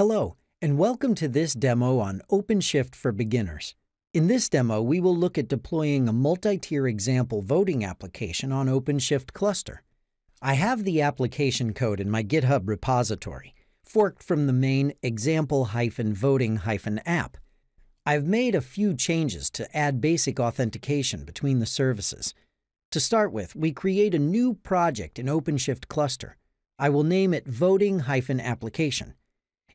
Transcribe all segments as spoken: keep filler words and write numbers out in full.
Hello, and welcome to this demo on OpenShift for beginners. In this demo, we will look at deploying a multi-tier example voting application on OpenShift cluster. I have the application code in my GitHub repository, forked from the main example-voting-app. I've made a few changes to add basic authentication between the services. To start with, we create a new project in OpenShift cluster. I will name it voting-application.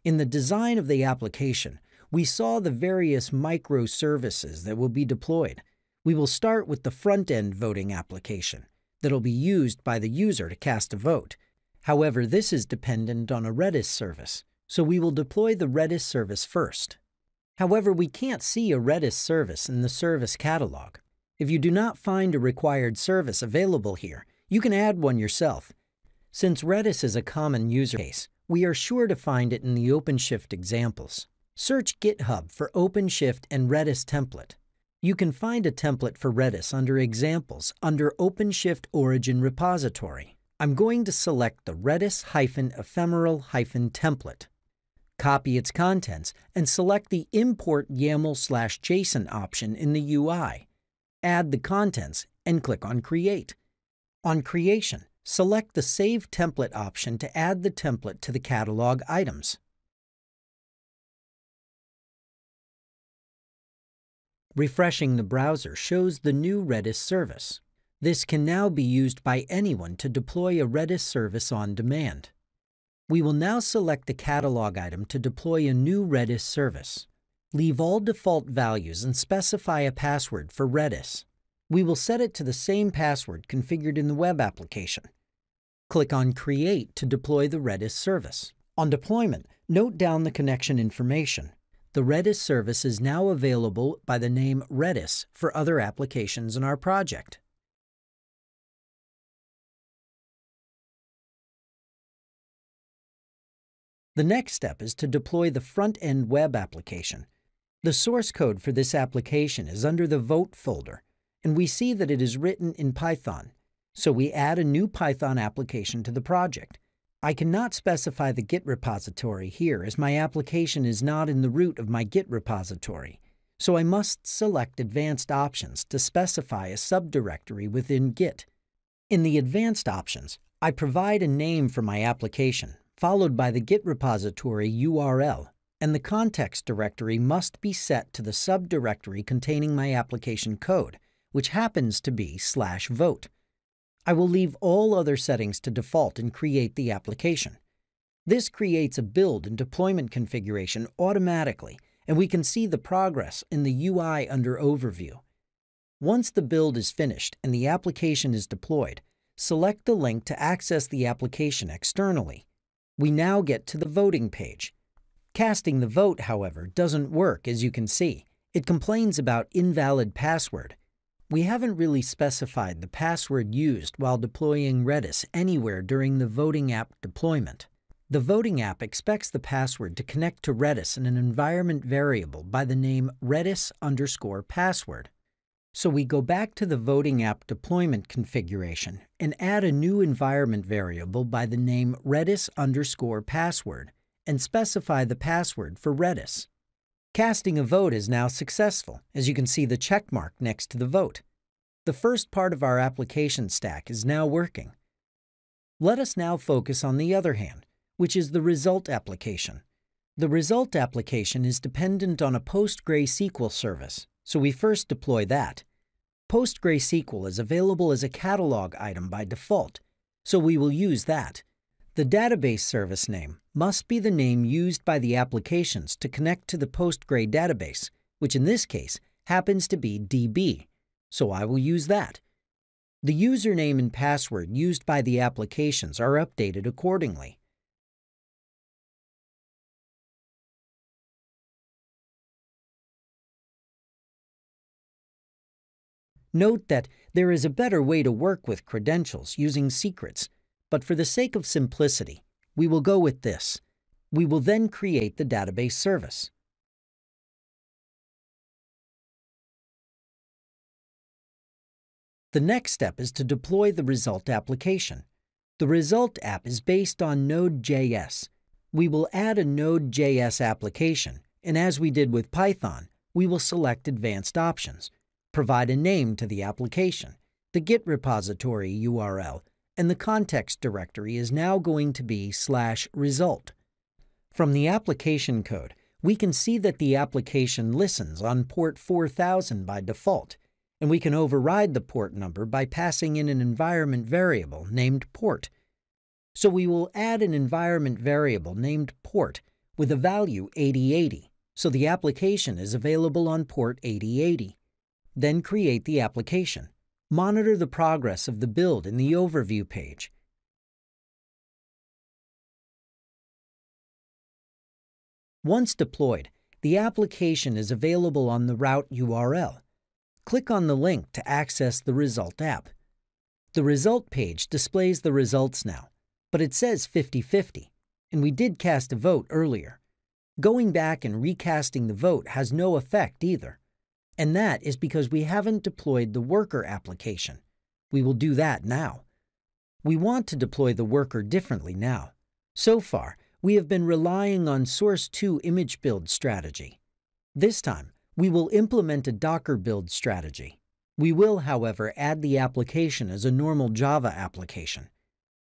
In the design of the application, we saw the various microservices that will be deployed. We will start with the front-end voting application that'll be used by the user to cast a vote. However, this is dependent on a Redis service, so we will deploy the Redis service first. However, we can't see a Redis service in the service catalog. If you do not find a required service available here, you can add one yourself. Since Redis is a common user case, we are sure to find it in the OpenShift examples. Search GitHub for OpenShift and Redis template. You can find a template for Redis under Examples under OpenShift Origin Repository. I'm going to select the Redis-ephemeral-template. Copy its contents and select the Import YAML/JSON option in the U I. Add the contents and click on Create. On Creation, select the Save Template option to add the template to the catalog items. Refreshing the browser shows the new Redis service. This can now be used by anyone to deploy a Redis service on demand. We will now select the catalog item to deploy a new Redis service. Leave all default values and specify a password for Redis. We will set it to the same password configured in the web application. Click on Create to deploy the Redis service. On deployment, note down the connection information. The Redis service is now available by the name Redis for other applications in our project. The next step is to deploy the front-end web application. The source code for this application is under the Vote folder, and we see that it is written in Python, so we add a new Python application to the project. I cannot specify the Git repository here as my application is not in the root of my Git repository, so I must select Advanced Options to specify a subdirectory within Git. In the Advanced Options, I provide a name for my application, followed by the Git repository U R L, and the context directory must be set to the subdirectory containing my application code, which happens to be slash vote. I will leave all other settings to default and create the application. This creates a build and deployment configuration automatically, and we can see the progress in the U I under Overview. Once the build is finished and the application is deployed, select the link to access the application externally. We now get to the voting page. Casting the vote, however, doesn't work, as you can see. It complains about invalid password. We haven't really specified the password used while deploying Redis anywhere during the voting app deployment. The voting app expects the password to connect to Redis in an environment variable by the name Redis underscore password. So we go back to the voting app deployment configuration and add a new environment variable by the name Redis underscore password and specify the password for Redis. Casting a vote is now successful, as you can see the check mark next to the vote. The first part of our application stack is now working. Let us now focus on the other hand, which is the result application. The result application is dependent on a PostgreSQL service, so we first deploy that. PostgreSQL is available as a catalog item by default, so we will use that. The database service name must be the name used by the applications to connect to the PostgreSQL database, which in this case happens to be D B, so I will use that. The username and password used by the applications are updated accordingly. Note that there is a better way to work with credentials using secrets, but for the sake of simplicity, we will go with this. We will then create the database service. The next step is to deploy the result application. The result app is based on Node.js. we will add a Node.js application, and as we did with Python, we will select Advanced Options, provide a name to the application, the Git repository U R L, and the context directory is now going to be slash result. From the application code, we can see that the application listens on port four thousand by default, and we can override the port number by passing in an environment variable named port. So we will add an environment variable named port with a value eighty eighty, so the application is available on port eighty eighty. Then create the application. Monitor the progress of the build in the overview page. Once deployed, the application is available on the route U R L. Click on the link to access the result app. The result page displays the results now, but it says fifty fifty, and we did cast a vote earlier. Going back and recasting the vote has no effect either, and that is because we haven't deployed the worker application. We will do that now. We want to deploy the worker differently now. So far, we have been relying on source two image build strategy. This time, we will implement a Docker build strategy. We will, however, add the application as a normal Java application.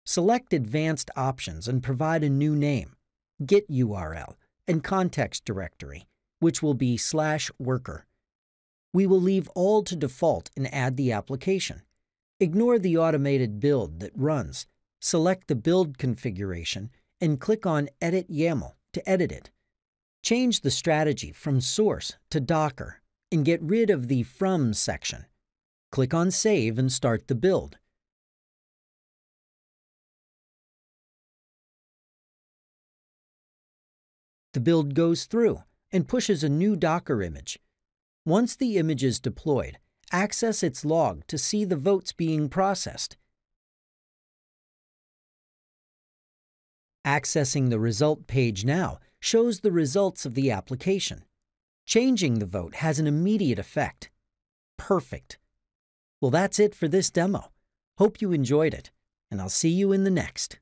Select Advanced Options and provide a new name, Git U R L, and context directory, which will be slash worker. We will leave all to default and add the application. Ignore the automated build that runs. Select the build configuration and click on Edit YAML to edit it. Change the strategy from source to Docker and get rid of the From section. Click on Save and start the build. The build goes through and pushes a new Docker image. Once the image is deployed, access its log to see the votes being processed. Accessing the result page now shows the results of the application. Changing the vote has an immediate effect. Perfect. Well, that's it for this demo. Hope you enjoyed it, and I'll see you in the next.